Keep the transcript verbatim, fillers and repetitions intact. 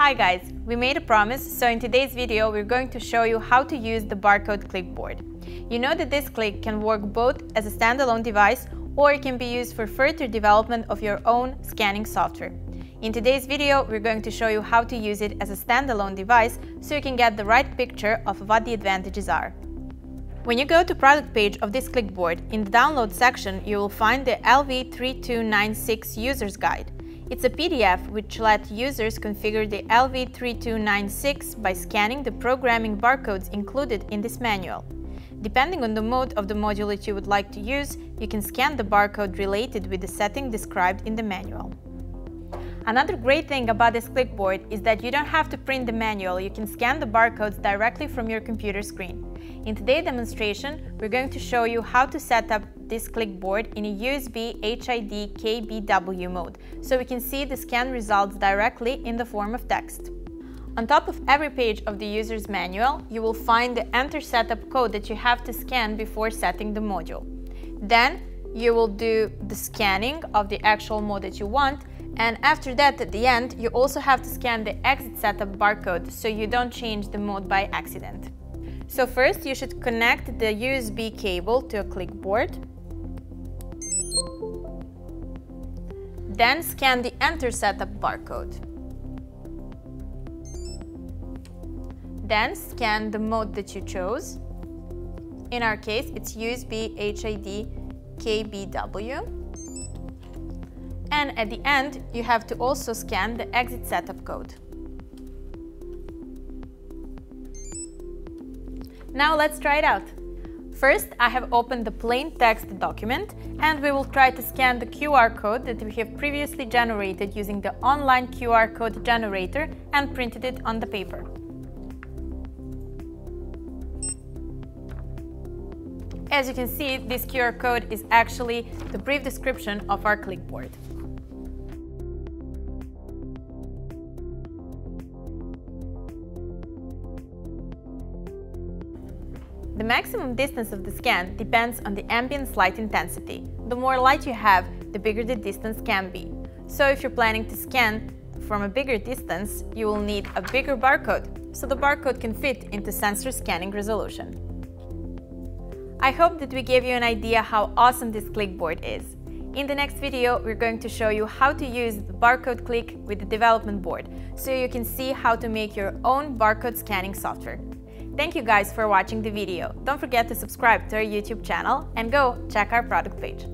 Hi guys, we made a promise, so in today's video we're going to show you how to use the barcode click board. You know that this click can work both as a standalone device or it can be used for further development of your own scanning software. In today's video we're going to show you how to use it as a standalone device so you can get the right picture of what the advantages are. When you go to product page of this ClickBoard, in the download section you will find the L V three two nine six User's Guide. It's a P D F which lets users configure the L V three two nine six by scanning the programming barcodes included in this manual. Depending on the mode of the module that you would like to use, you can scan the barcode related with the setting described in the manual. Another great thing about this ClickBoard is that you don't have to print the manual, you can scan the barcodes directly from your computer screen. In today's demonstration, we're going to show you how to set up this ClickBoard in a U S B H I D K B W mode, so we can see the scan results directly in the form of text. On top of every page of the user's manual, you will find the enter setup code that you have to scan before setting the module. Then you will do the scanning of the actual mode that you want, and after that, at the end, you also have to scan the exit setup barcode so you don't change the mode by accident. So first, you should connect the U S B cable to a ClickBoard. Then scan the enter setup barcode. Then scan the mode that you chose. In our case, it's U S B H I D K B W. And at the end, you have to also scan the exit setup code. Now let's try it out. First, I have opened the plain text document and we will try to scan the Q R code that we have previously generated using the online Q R code generator and printed it on the paper. As you can see, this Q R code is actually the brief description of our ClickBoard. The maximum distance of the scan depends on the ambient light intensity. The more light you have, the bigger the distance can be. So if you're planning to scan from a bigger distance, you will need a bigger barcode, so the barcode can fit into sensor scanning resolution. I hope that we gave you an idea how awesome this ClickBoard is. In the next video, we're going to show you how to use the barcode click with the development board, so you can see how to make your own barcode scanning software. Thank you guys for watching the video. Don't forget to subscribe to our YouTube channel and go check our product page.